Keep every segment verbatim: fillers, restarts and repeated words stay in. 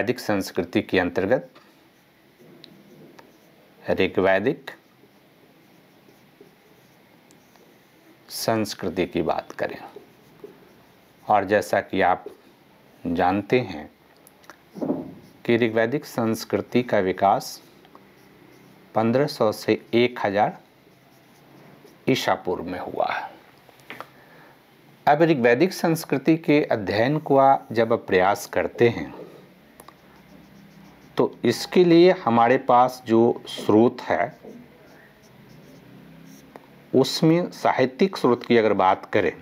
वैदिक संस्कृति के अंतर्गत ऋग्वैदिक संस्कृति की बात करें, और जैसा कि आप जानते हैं कि ऋग्वैदिक संस्कृति का विकास पंद्रह सौ से एक हज़ार ईसा पूर्व में हुआ है। अब ऋग्वैदिक संस्कृति के अध्ययन का जब प्रयास करते हैं तो इसके लिए हमारे पास जो स्रोत है उसमें साहित्यिक स्रोत की अगर बात करें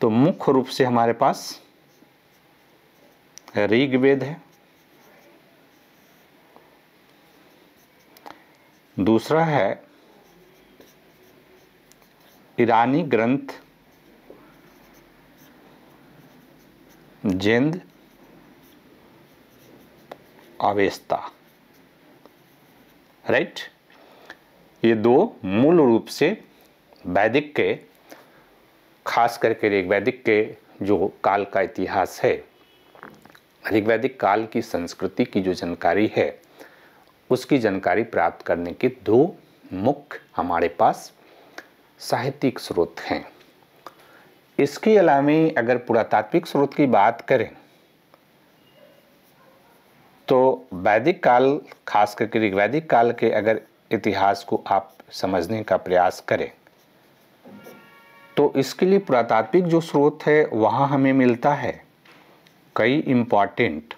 तो मुख्य रूप से हमारे पास ऋग्वेद है, दूसरा है ईरानी ग्रंथ जेंद अवेस्ता, राइट। ये दो मूल रूप से वैदिक के, खास करके ऋग्वैदिक के जो काल का इतिहास है, ऋग्वैदिक काल की संस्कृति की जो जानकारी है उसकी जानकारी प्राप्त करने के दो मुख्य हमारे पास साहित्यिक स्रोत हैं। इसके अलावा अगर पुरातात्विक स्रोत की बात करें तो वैदिक काल, खास करके ऋग्वैदिक काल के अगर इतिहास को आप समझने का प्रयास करें तो इसके लिए पुरातात्विक जो स्रोत है वहाँ हमें मिलता है कई इम्पॉर्टेंट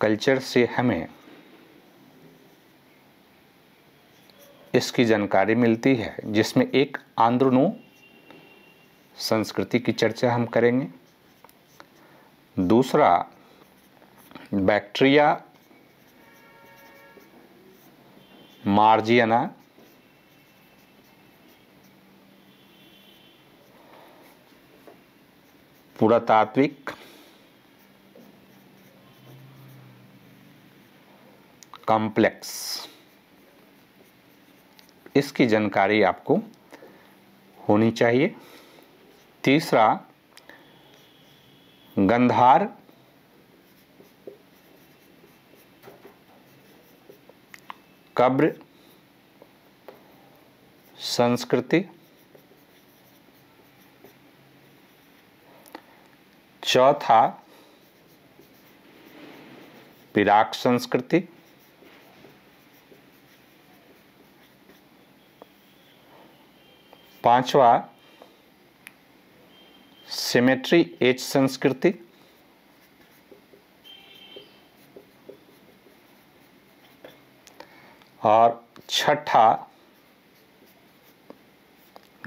कल्चर से हमें इसकी जानकारी मिलती है, जिसमें एक आंद्रोनो संस्कृति की चर्चा हम करेंगे, दूसरा बैक्टीरीया मार्जियना, पुरातात्विक कॉम्प्लेक्स, इसकी जानकारी आपको होनी चाहिए। तीसरा गंधार कब्र संस्कृति, चौथा पिराक संस्कृति, पांचवा सिमेट्री एच संस्कृति, और छठा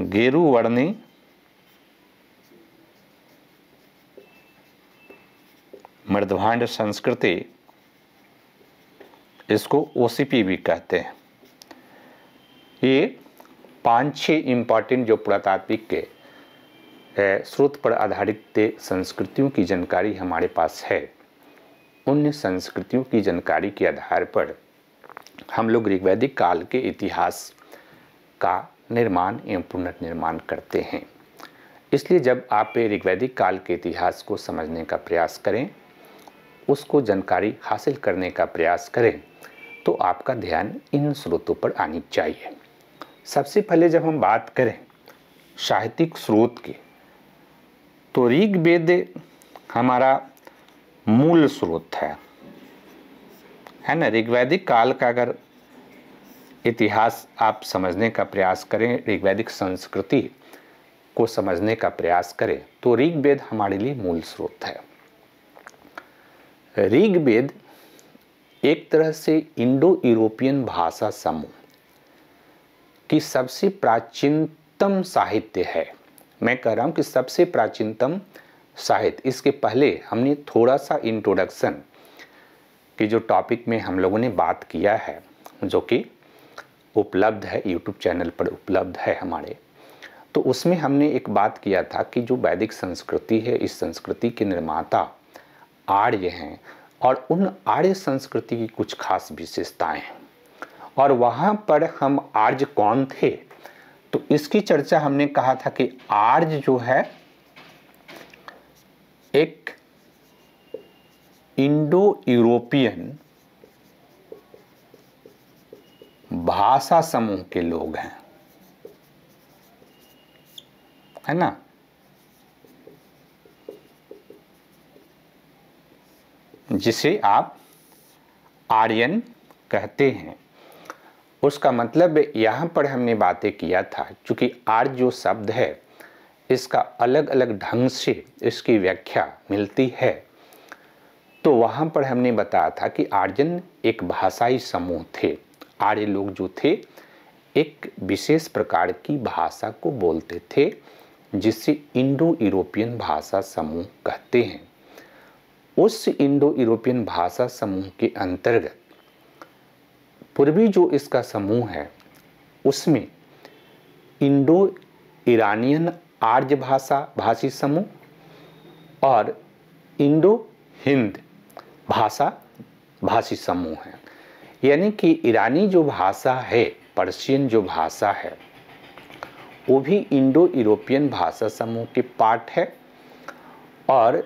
गेरू वर्णी मृद्भांड संस्कृति, इसको ओसीपी भी कहते हैं। ये पांच छः इम्पॉर्टेंट जो पुरातात्विक के स्रोत पर आधारित संस्कृतियों की जानकारी हमारे पास है, उन संस्कृतियों की जानकारी के आधार पर हम लोग ऋग्वैदिक काल के इतिहास का निर्माण एवं पुनर्निर्माण करते हैं। इसलिए जब आप ऋग्वैदिक काल के इतिहास को समझने का प्रयास करें, उसको जानकारी हासिल करने का प्रयास करें, तो आपका ध्यान इन स्रोतों पर आनी चाहिए। सबसे पहले जब हम बात करें साहित्यिक स्रोत की, तो ऋग्वेद हमारा मूल स्रोत है है ना। ऋग्वैदिक काल का अगर इतिहास आप समझने का प्रयास करें, ऋग्वैदिक संस्कृति को समझने का प्रयास करें, तो ऋग्वेद हमारे लिए मूल स्रोत है। ऋग्वेद एक तरह से इंडो यूरोपियन भाषा समूह की सबसे प्राचीनतम साहित्य है। मैं कह रहा हूँ कि सबसे प्राचीनतम साहित्य। इसके पहले हमने थोड़ा सा इंट्रोडक्शन कि जो टॉपिक में हम लोगों ने बात किया है, जो कि उपलब्ध है यूट्यूब चैनल पर उपलब्ध है हमारे, तो उसमें हमने एक बात किया था कि जो वैदिक संस्कृति है, इस संस्कृति के निर्माता आर्य हैं और उन आर्य संस्कृति की कुछ खास विशेषताएं हैं, और वहाँ पर हम आर्य कौन थे तो इसकी चर्चा हमने कहा था कि आर्ज जो है एक इंडो यूरोपियन भाषा समूह के लोग हैं, है ना। जिसे आप आर्यन कहते हैं, उसका मतलब यहाँ पर हमने बातें किया था। चूँकि आर्य जो शब्द है इसका अलग अलग ढंग से इसकी व्याख्या मिलती है, तो वहाँ पर हमने बताया था कि आर्यन एक भाषाई समूह थे। आर्य लोग जो थे एक विशेष प्रकार की भाषा को बोलते थे जिसे इंडो यूरोपियन भाषा समूह कहते हैं। उस इंडो यूरोपियन भाषा समूह के अंतर्गत पूर्वी जो इसका समूह है उसमें इंडो ईरानियन आर्य भाषा भाषी समूह और इंडो हिंद भाषा भाषी समूह है। यानी कि ईरानी जो भाषा है, पर्शियन जो भाषा है, वो भी इंडो यूरोपियन भाषा समूह के पार्ट है। और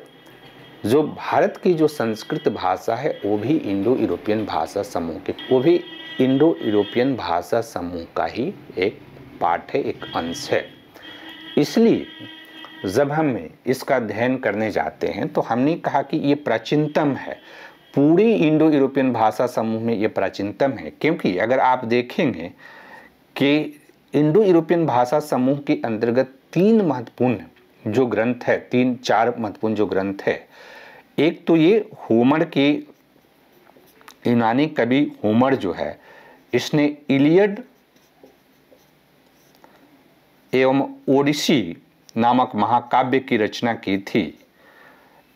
जो भारत की जो संस्कृत भाषा है वो भी इंडो यूरोपियन भाषा समूह के वो भी इंडो यूरोपियन भाषा समूह का ही एक पार्ट है, एक अंश है। इसलिए जब हम इसका अध्ययन करने जाते हैं तो हमने कहा कि ये प्राचीनतम है, पूरी इंडो यूरोपियन भाषा समूह में ये प्राचीनतम है। क्योंकि अगर आप देखेंगे कि इंडो यूरोपियन भाषा समूह के अंतर्गत तीन महत्वपूर्ण जो ग्रंथ है, तीन चार महत्वपूर्ण जो ग्रंथ है, एक तो ये होमर के यूनानी कवि होमर जो है इसने इलियड एवं ओडिसी नामक महाकाव्य की रचना की थी।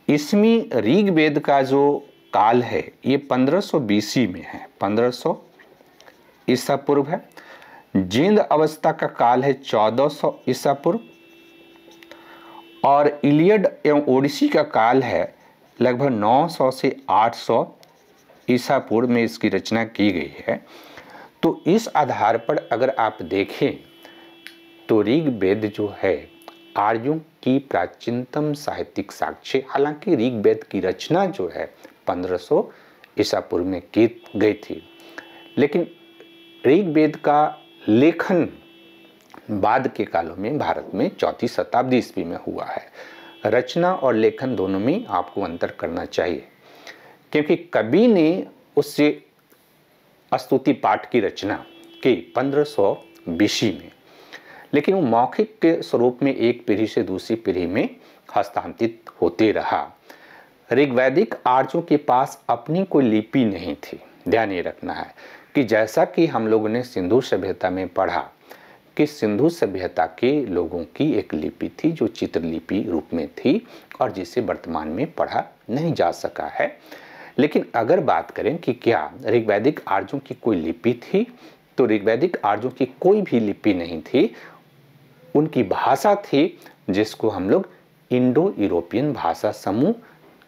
इसमें ऋग्वेद का जो काल है ये पंद्रह सौ बीसी में है, पंद्रह सौ ईसा पूर्व है। जेंद अवेस्ता का काल है चौदह सौ ईसा पूर्व, और इलियड एवं ओडिसी का काल है लगभग नौ सौ से आठ सौ ईसा पूर्व में इसकी रचना की गई है। तो इस आधार पर अगर आप देखें तो ऋग्वेद जो है आर्यों की प्राचीनतम साहित्यिक साक्ष्य, हालांकि ऋग्वेद की रचना जो है पंद्रह सौ ईसा पूर्व में की गई थी, लेकिन ऋग्वेद का लेखन बाद के कालों में भारत में चौथी शताब्दी ईस्वी में हुआ है। रचना और लेखन दोनों में आपको अंतर करना चाहिए, क्योंकि कवि ने उससे स्तुति पाठ की रचना की पंद्रह सौ बीसी में, लेकिन वो मौखिक के स्वरूप में एक पीढ़ी से दूसरी पीढ़ी में हस्तांतरित होते रहा। ऋग्वैदिक आर्यों के पास अपनी कोई लिपि नहीं थी। ध्यान ये रखना है कि जैसा कि हम लोगों ने सिंधु सभ्यता में पढ़ा कि सिंधु सभ्यता के लोगों की एक लिपि थी जो चित्रलिपि रूप में थी और जिसे वर्तमान में पढ़ा नहीं जा सका है। लेकिन अगर बात करें कि क्या ऋग्वैदिक आर्यों की कोई लिपि थी, तो ऋग्वैदिक आर्यों की कोई भी लिपि नहीं थी। उनकी भाषा थी जिसको हम लोग इंडो यूरोपियन भाषा समूह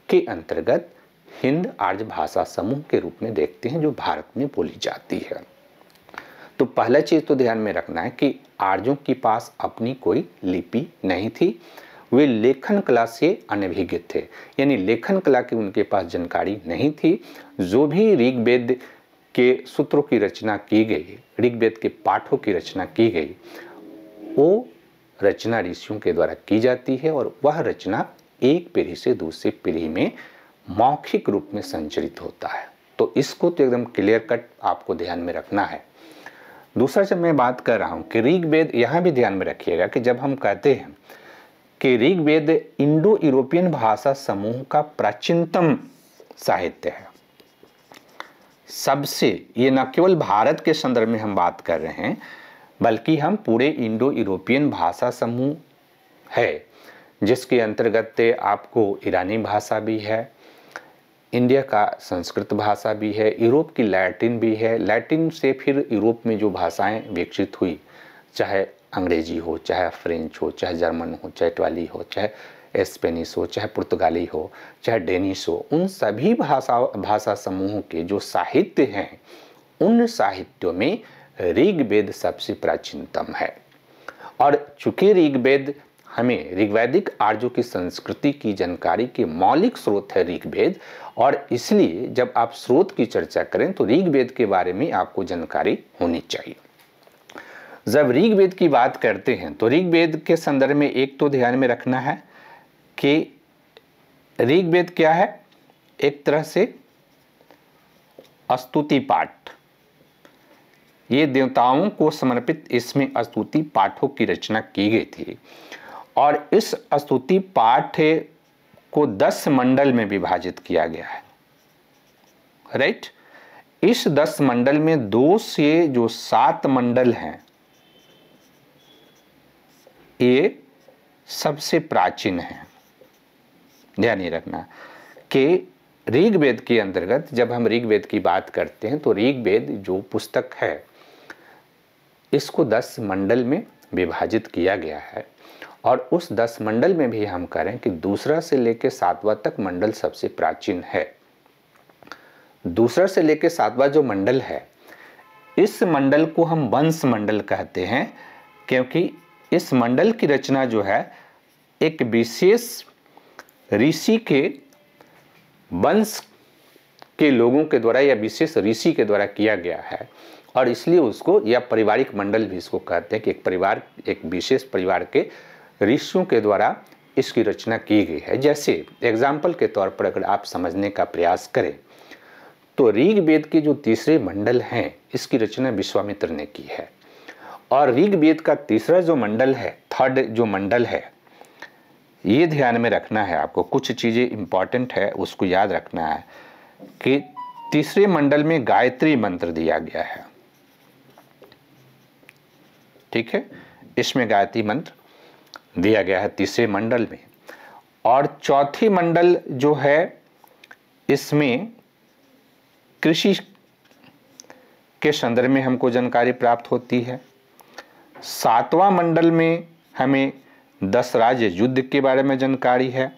के अंतर्गत हिंद आर्य भाषा समूह के रूप में देखते हैं जो भारत में बोली जाती है। तो पहला चीज़ तो ध्यान में रखना है कि आर्यों के पास अपनी कोई लिपि नहीं थी, वे लेखन कला से अनभिज्ञ थे, यानी लेखन कला की उनके पास जानकारी नहीं थी। जो भी ऋग्वेद के सूत्रों की रचना की गई, ऋग्वेद के पाठों की रचना की गई, वो रचना ऋषियों के द्वारा की जाती है और वह रचना एक पीढ़ी से दूसरी पीढ़ी में मौखिक रूप में संचरित होता है। तो इसको तो एकदम क्लियर कट आपको ध्यान में रखना है। दूसरा जब मैं बात कर रहा हूँ कि ऋग्वेद, यहाँ भी ध्यान में रखिएगा कि जब हम कहते हैं कि ऋग्वेद इंडो यूरोपियन भाषा समूह का प्राचीनतम साहित्य है, सबसे ये न केवल भारत के संदर्भ में हम बात कर रहे हैं, बल्कि हम पूरे इंडो यूरोपियन भाषा समूह है जिसके अंतर्गत आपको ईरानी भाषा भी है, इंडिया का संस्कृत भाषा भी है, यूरोप की लैटिन भी है, लैटिन से फिर यूरोप में जो भाषाएं विकसित हुई, चाहे अंग्रेजी हो, चाहे फ्रेंच हो, चाहे जर्मन हो, चाहे इटली हो, चाहे स्पेनिश हो, चाहे पुर्तगाली हो, चाहे डेनिश हो, उन सभी भाषा भाषा समूहों के जो साहित्य हैं उन साहित्यों में ऋग्वेद सबसे प्राचीनतम है। और चूंकि ऋग्वेद हमें ऋग्वैदिक आर्यों की संस्कृति की जानकारी के मौलिक स्रोत है ऋग्वेद, और इसलिए जब आप स्रोत की चर्चा करें तो ऋग्वेद के बारे में आपको जानकारी होनी चाहिए। जब ऋग्वेद की बात करते हैं तो ऋग्वेद के संदर्भ में एक तो ध्यान में रखना है कि ऋग्वेद क्या है, एक तरह से स्तुति पाठ, ये देवताओं को समर्पित इसमें स्तुति पाठों की रचना की गई थी और इस स्तुति पाठ को दस मंडल में विभाजित किया गया है, राइट। इस दस मंडल में दो से जो सात मंडल हैं ये सबसे प्राचीन हैं। ध्यान ही रखना कि ऋग्वेद के अंतर्गत जब हम ऋग्वेद की बात करते हैं तो ऋग्वेद जो पुस्तक है इसको दस मंडल में विभाजित किया गया है और उस दस मंडल में भी हम कह रहे हैं कि दूसरा से लेकर सातवां तक मंडल सबसे प्राचीन है। दूसरा से लेकर सातवां जो मंडल है इस मंडल को हम वंश मंडल कहते हैं, क्योंकि इस मंडल की रचना जो है एक विशेष ऋषि के वंश के लोगों के द्वारा या विशेष ऋषि के द्वारा किया गया है और इसलिए उसको या पारिवारिक मंडल भी इसको कहते हैं कि एक परिवार, एक विशेष परिवार के ऋषियों के द्वारा इसकी रचना की गई है। जैसे एग्जाम्पल के तौर पर अगर आप समझने का प्रयास करें तो ऋग्वेद के जो तीसरे मंडल हैं इसकी रचना विश्वामित्र ने की है और ऋग्वेद का तीसरा जो मंडल है, थर्ड जो मंडल है, ये ध्यान में रखना है आपको, कुछ चीज़ें इम्पॉर्टेंट है उसको याद रखना है कि तीसरे मंडल में गायत्री मंत्र दिया गया है, ठीक है, इसमें गायत्री मंत्र दिया गया है तीसरे मंडल में। और चौथी मंडल जो है इसमें कृषि के संदर्भ में हमको जानकारी प्राप्त होती है। सातवां मंडल में हमें दशराज युद्ध के बारे में जानकारी है।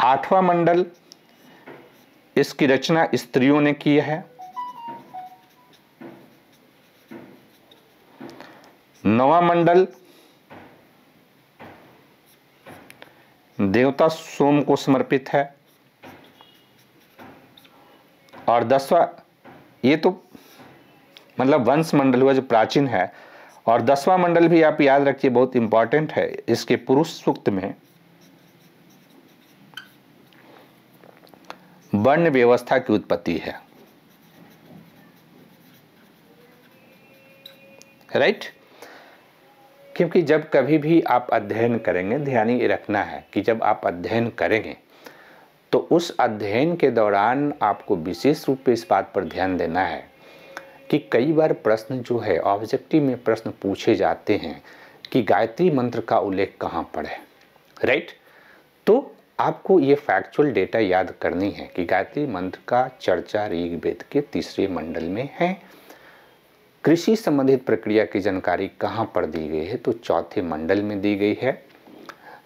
आठवां मंडल इसकी रचना स्त्रियों ने की है। नौवां मंडल देवता सोम को समर्पित है और दसवां, ये तो मतलब वंश मंडल हुआ जो प्राचीन है, और दसवां मंडल भी आप याद रखिए बहुत इंपॉर्टेंट है, इसके पुरुष सूक्त में वर्ण व्यवस्था की उत्पत्ति है, राइट। क्योंकि जब कभी भी आप अध्ययन करेंगे, ध्यान ही रखना है कि जब आप अध्ययन करेंगे तो उस अध्ययन के दौरान आपको विशेष रूप से इस बात पर ध्यान देना है कि कई बार प्रश्न जो है ऑब्जेक्टिव में प्रश्न पूछे जाते हैं कि गायत्री मंत्र का उल्लेख कहाँ पर है, राइट। तो आपको ये फैक्चुअल डेटा याद करनी है कि गायत्री मंत्र का चर्चा ऋग्वेद के तीसरे मंडल में है। कृषि संबंधित प्रक्रिया की जानकारी कहाँ पर दी गई है तो चौथे मंडल में दी गई है।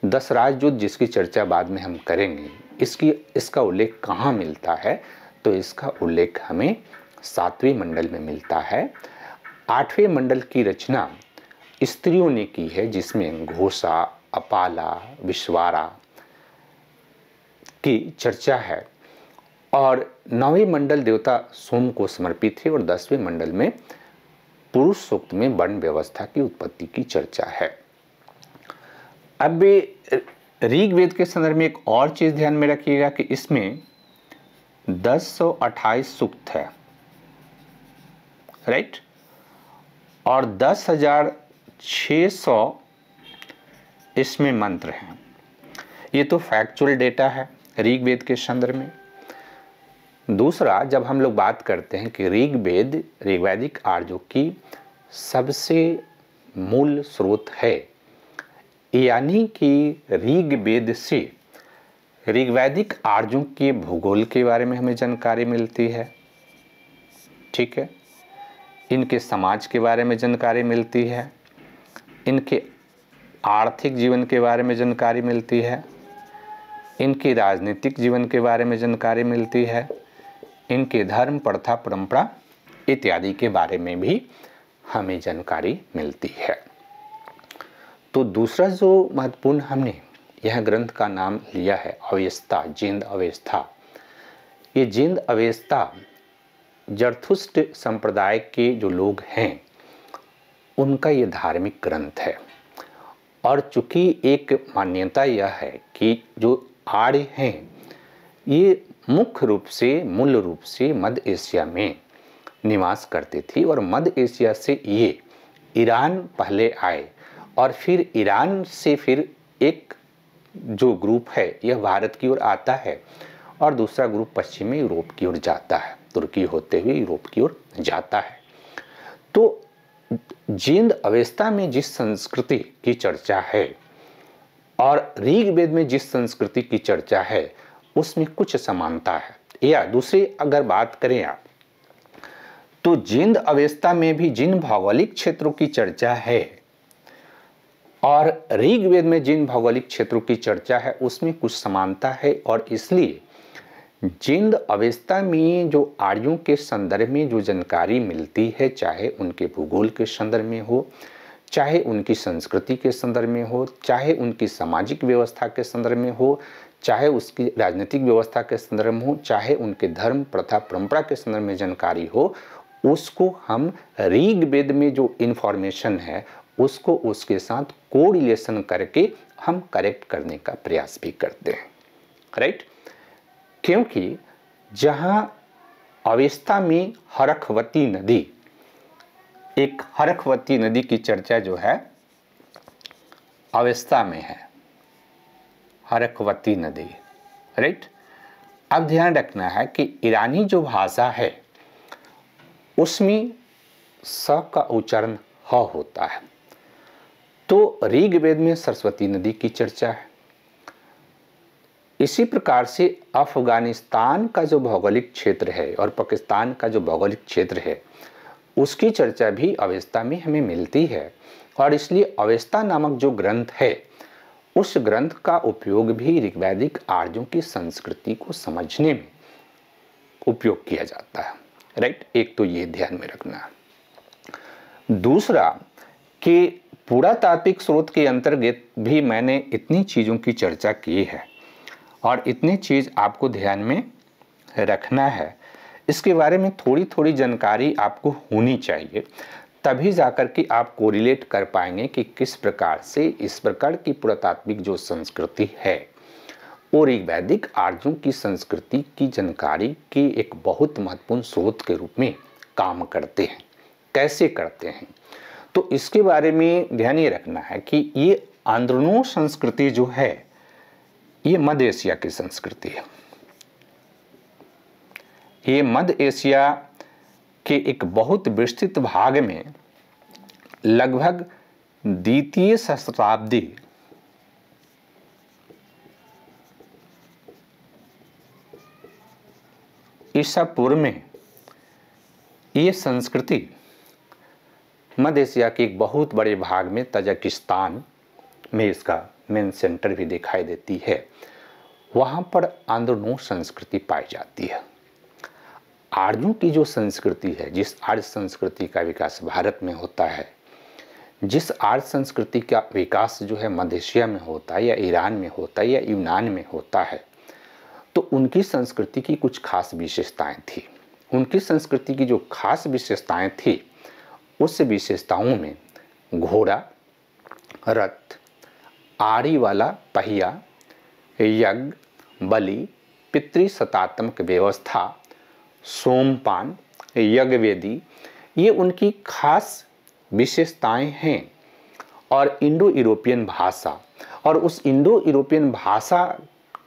दशराज युद्ध जिसकी चर्चा बाद में हम करेंगे इसकी इसका उल्लेख कहाँ मिलता है तो इसका उल्लेख हमें सातवें मंडल में मिलता है। आठवें मंडल की रचना स्त्रियों ने की है जिसमें घोषा, अपाला, विश्वारा की चर्चा है और नौवें मंडल देवता सोम को समर्पित है और दसवें मंडल में पुरुष सूक्त में वर्ण व्यवस्था की उत्पत्ति की चर्चा है। अब ऋग्वेद के संदर्भ में एक और चीज़ ध्यान में रखिएगा कि इसमें दस सौ अट्ठाईस सूक्त है, राइट right? और दस हजार छः सौ इसमें मंत्र हैं। ये तो फैक्चुअल डेटा है ऋग्वेद के संदर्भ में। दूसरा, जब हम लोग बात करते हैं कि ऋग्वेद ऋग्वैदिक आर्यों की सबसे मूल स्रोत है, यानी कि ऋग्वेद से ऋग्वैदिक आर्यों के भूगोल के बारे में हमें जानकारी मिलती है, ठीक है, इनके समाज के बारे में जानकारी मिलती है, इनके आर्थिक जीवन के बारे में जानकारी मिलती है, इनके राजनीतिक जीवन के बारे में जानकारी मिलती है, इनके धर्म, प्रथा, परंपरा इत्यादि के बारे में भी हमें जानकारी मिलती है। तो दूसरा जो महत्वपूर्ण हमने यह ग्रंथ का नाम लिया है अवेस्ता, जेंद अवेस्ता। ये जेंद अवेस्ता जर्थुष्ट संप्रदाय के जो लोग हैं उनका ये धार्मिक ग्रंथ है। और चूँकि एक मान्यता यह है कि जो आर्य हैं ये मुख्य रूप से मूल रूप से मध्य एशिया में निवास करते थे और मध्य एशिया से ये ईरान पहले आए और फिर ईरान से फिर एक जो ग्रुप है यह भारत की ओर आता है और दूसरा ग्रुप पश्चिमी यूरोप की ओर जाता है, तुर्की होते हुए यूरोप की ओर जाता है। तो जेंद अवेस्ता में जिस संस्कृति की चर्चा है और ऋग्वेद में जिस संस्कृति की चर्चा है उसमें कुछ समानता है। या दूसरी अगर बात करें आप तो जेंद अवेस्ता में भी जिन भौगोलिक क्षेत्रों की चर्चा है और ऋग्वेद में जिन भौगोलिक क्षेत्रों की चर्चा है उसमें कुछ समानता है और इसलिए जेंद अवेस्ता में जो आर्यों के संदर्भ में जो जानकारी मिलती है, चाहे उनके भूगोल के संदर्भ में हो, चाहे उनकी संस्कृति के संदर्भ में हो, चाहे उनकी सामाजिक व्यवस्था के संदर्भ में हो, चाहे उसकी राजनीतिक व्यवस्था के संदर्भ में हो, चाहे उनके धर्म प्रथा परंपरा के संदर्भ में जानकारी हो, उसको हम ऋग्वेद में जो इन्फॉर्मेशन है उसको उसके साथ कोरिलेशन करके हम करेक्ट करने का प्रयास भी करते हैं, राइट। क्योंकि जहाँ अवेस्ता में हरखवती नदी, एक हरखवती नदी की चर्चा जो है अवेस्ता में है, हरखवती नदी, राइट। अब ध्यान रखना है कि ईरानी जो भाषा है उसमें स का उच्चारण ह होता है। तो ऋग्वेद में सरस्वती नदी की चर्चा है। इसी प्रकार से अफगानिस्तान का जो भौगोलिक क्षेत्र है और पाकिस्तान का जो भौगोलिक क्षेत्र है उसकी चर्चा भी अवेस्ता में हमें मिलती है और इसलिए अवेस्ता नामक जो ग्रंथ है उस ग्रंथ का उपयोग भी ऋग्वैदिक आर्यों की संस्कृति को समझने में उपयोग किया जाता है, राइट। एक तो ये ध्यान में रखना। दूसरा कि पुरातात्विक स्रोत के अंतर्गत भी मैंने इतनी चीज़ों की चर्चा की है और इतनी चीज़ आपको ध्यान में रखना है, इसके बारे में थोड़ी थोड़ी जानकारी आपको होनी चाहिए, तभी जाकर के आप कोरिलेट कर पाएंगे कि किस प्रकार से इस प्रकार की पुरातात्विक जो संस्कृति है वो ऋग्वैदिक आर्यों की संस्कृति की जानकारी के एक बहुत महत्वपूर्ण स्रोत के रूप में काम करते हैं, कैसे करते हैं। तो इसके बारे में ध्यान ये रखना है कि ये आंद्रोनोवो संस्कृति जो है ये मध्य एशिया की संस्कृति है, ये मध्य एशिया के एक बहुत विस्तृत भाग में लगभग द्वितीय शताब्दी ईसा पूर्व में ये संस्कृति मध्य एशिया के एक बहुत बड़े भाग में तजाकिस्तान में इसका मेन सेंटर भी दिखाई देती है, वहाँ पर आंद्रोनोवो संस्कृति पाई जाती है। आर्यों की जो संस्कृति है, जिस आर्य संस्कृति का विकास भारत में होता है, जिस आर्य संस्कृति का विकास जो है मध्य एशिया में होता है या ईरान में होता है या यूनान में होता है, तो उनकी संस्कृति की कुछ खास विशेषताएं थी। उनकी संस्कृति की जो खास विशेषताएं थी उस विशेषताओं में घोड़ा, रथ, आरी वाला पहिया, यज्ञ, बलि, पितृसत्तात्मक व्यवस्था, सोमपान, यज्ञवेदी, ये उनकी खास विशेषताएं हैं। और इंडो यूरोपियन भाषा, और उस इंडो यूरोपियन भाषा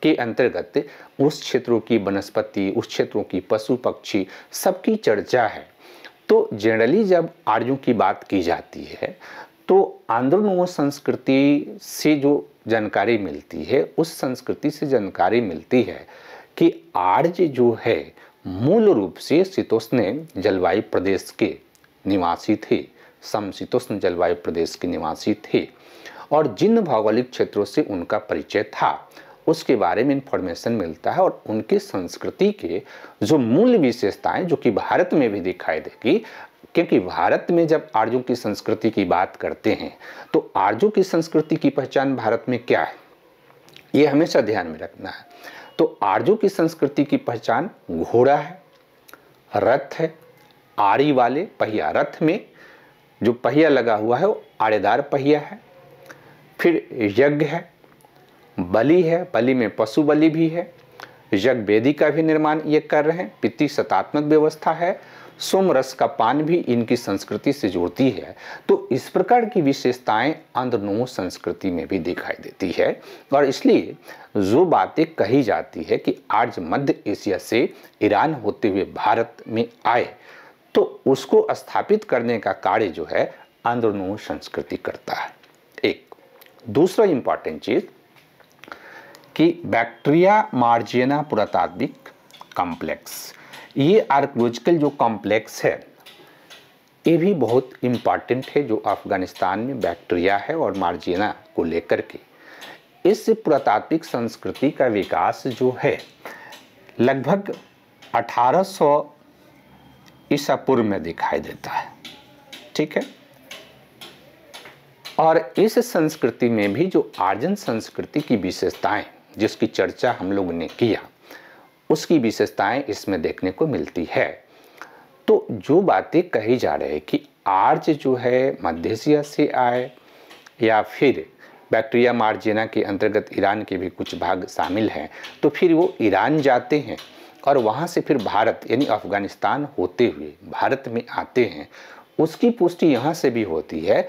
के अंतर्गत उस क्षेत्रों की वनस्पति, उस क्षेत्रों की पशु पक्षी सबकी चर्चा है। तो जनरली जब आर्यों की बात की जाती है तो आंद्रोनोवो संस्कृति से जो जानकारी मिलती है, उस संस्कृति से जानकारी मिलती है कि आर्य जो है मूल रूप से शीतोष्ण जलवायु प्रदेश के निवासी थे, समशीतोष्ण जलवायु प्रदेश के निवासी थे और जिन भौगोलिक क्षेत्रों से उनका परिचय था उसके बारे में इंफॉर्मेशन मिलता है और उनकी संस्कृति के जो मूल विशेषताएं जो कि भारत में भी दिखाई देगी क्योंकि भारत में जब आर्यों की संस्कृति की बात करते हैं तो आर्यों की संस्कृति की पहचान भारत में क्या है, ये हमेशा ध्यान में रखना है। तो आर्यों की संस्कृति की पहचान घोड़ा है, रथ है, आरी वाले पहिया, रथ में जो पहिया लगा हुआ है वो आड़ेदार पहिया है। फिर यज्ञ है, बलि है, बलि में पशु बलि भी है, यज्ञ वेदी का भी निर्माण ये कर रहे हैं, पितृ सतात्मक व्यवस्था है, सोम रस का पान भी इनकी संस्कृति से जुड़ती है। तो इस प्रकार की विशेषताएं आंद्रोनोवो संस्कृति में भी दिखाई देती है और इसलिए जो बातें कही जाती है कि आज मध्य एशिया से ईरान होते हुए भारत में आए, तो उसको स्थापित करने का कार्य जो है आंद्रोनोवो संस्कृति करता है। एक दूसरा इंपॉर्टेंट चीज़ कि बैक्टीरीया मार्जियना पुरातात्विक कॉम्प्लेक्स, ये आर्कियोलॉजिकल जो कॉम्प्लेक्स है ये भी बहुत इम्पॉर्टेंट है, जो अफगानिस्तान में बैक्टीरिया है और मार्जिना को लेकर के। इस पुरातात्विक संस्कृति का विकास जो है लगभग अठारह सौ ईसा पूर्व में दिखाई देता है, ठीक है। और इस संस्कृति में भी जो आर्यन संस्कृति की विशेषताएं जिसकी चर्चा हम लोगों ने किया उसकी विशेषताएं इसमें देखने को मिलती है। तो जो बातें कही जा रही है कि आर्य जो है मध्य एशिया से आए या फिर बैक्टीरिया मार्जिना के अंतर्गत ईरान के भी कुछ भाग शामिल हैं, तो फिर वो ईरान जाते हैं और वहाँ से फिर भारत यानी अफगानिस्तान होते हुए भारत में आते हैं, उसकी पुष्टि यहाँ से भी होती है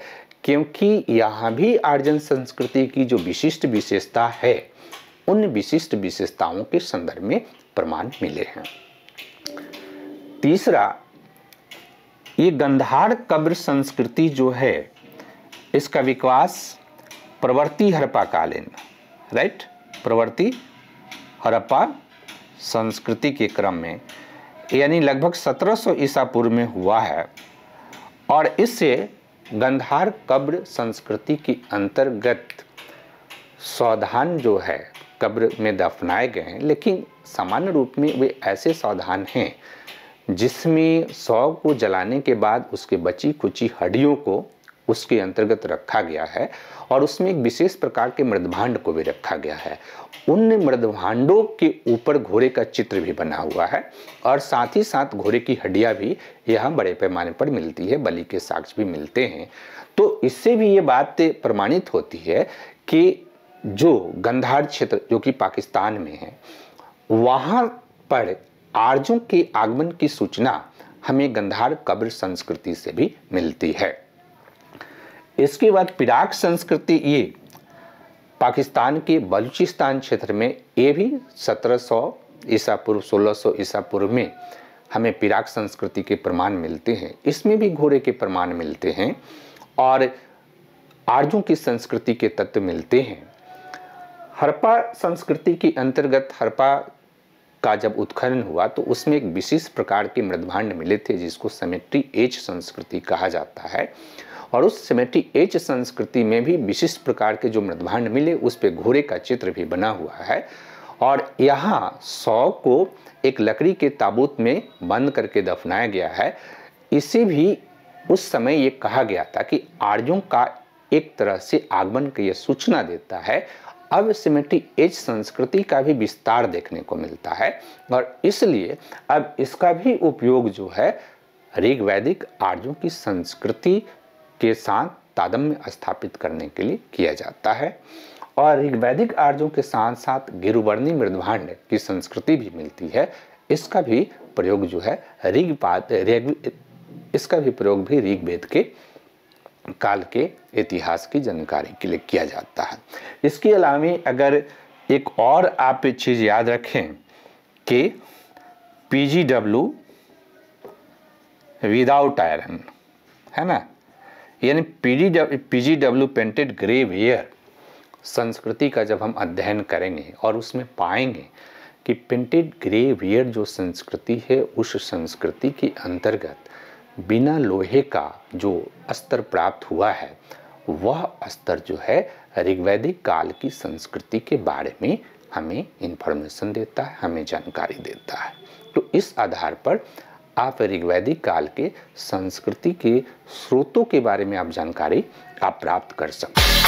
क्योंकि यहाँ भी आर्यन संस्कृति की जो विशिष्ट विशेषता है उन विशिष्ट विशेषताओं के संदर्भ में प्रमाण मिले हैं। तीसरा, ये गंधार कब्र संस्कृति जो है इसका विकास प्रवर्ती हड़प्पा कालीन, राइट, प्रवर्ती हड़प्पा संस्कृति के क्रम में यानी लगभग सत्रह सौ ईसा पूर्व में हुआ है और इससे गंधार कब्र संस्कृति के अंतर्गत सौधान जो है कब्र में दफनाए गए हैं, लेकिन सामान्य रूप में वे ऐसे सौधान हैं जिसमें शव को जलाने के बाद उसके बची कुची हड्डियों को उसके अंतर्गत रखा गया है और उसमें एक विशेष प्रकार के मृद्भांड को भी रखा गया है। उन मृद्भांडों के ऊपर घोड़े का चित्र भी बना हुआ है और साथ ही साथ घोड़े की हड्डियाँ भी यहाँ बड़े पैमाने पर मिलती है, बलि के साक्ष्य भी मिलते हैं। तो इससे भी ये बात प्रमाणित होती है कि जो गंधार क्षेत्र जो कि पाकिस्तान में है वहाँ पर आर्यों के आगमन की सूचना हमें गंधार कब्र संस्कृति से भी मिलती है। इसके बाद पिराक संस्कृति, ये पाकिस्तान के बलूचिस्तान क्षेत्र में, ये भी सत्रह सौ ईसा पूर्व सोलह सौ ईसा पूर्व में हमें पिराक संस्कृति के प्रमाण मिलते हैं, इसमें भी घोड़े के प्रमाण मिलते हैं और आर्यों की संस्कृति के तत्व मिलते हैं। हड़प्पा संस्कृति के अंतर्गत हड़प्पा का जब उत्खनन हुआ तो उसमें एक विशेष प्रकार के मृद्भांड मिले थे जिसको सिमेट्री एच संस्कृति कहा जाता है और उस सिमेट्री एच संस्कृति में भी विशिष्ट प्रकार के जो मृद्भांड मिले उस पे घोड़े का चित्र भी बना हुआ है और यहाँ शव को एक लकड़ी के ताबूत में बंद करके दफनाया गया है। इसे भी उस समय ये कहा गया था कि आर्यों का एक तरह से आगमन की यह सूचना देता है। अब सिमेट्री एच संस्कृति का भी विस्तार देखने को मिलता है और इसलिए अब इसका भी उपयोग जो है ऋग्वैदिक आर्यों की संस्कृति के साथ तादम्य स्थापित करने के लिए किया जाता है और ऋग्वैदिक आर्यों के साथ साथ गेरू वर्णी मृद्भांड की संस्कृति भी मिलती है, इसका भी प्रयोग जो है ऋग्पाद इसका भी प्रयोग भी ऋग्वेद के काल के इतिहास की जानकारी के लिए किया जाता है। इसके अलावा अगर एक और आप चीज़ याद रखें कि पीजीडब्ल्यू विदाउट आयरन है ना, यानी PGW PGW painted grey ware संस्कृति का जब हम अध्ययन करेंगे और उसमें पाएंगे कि पेंटेड ग्रेव एयर जो संस्कृति है उस संस्कृति के अंतर्गत बिना लोहे का जो अस्तर प्राप्त हुआ है वह अस्तर जो है ऋग्वैदिक काल की संस्कृति के बारे में हमें इंफॉर्मेशन देता है, हमें जानकारी देता है। तो इस आधार पर आप ऋग्वैदिक काल के संस्कृति के स्रोतों के बारे में आप जानकारी आप प्राप्त कर सकते हैं।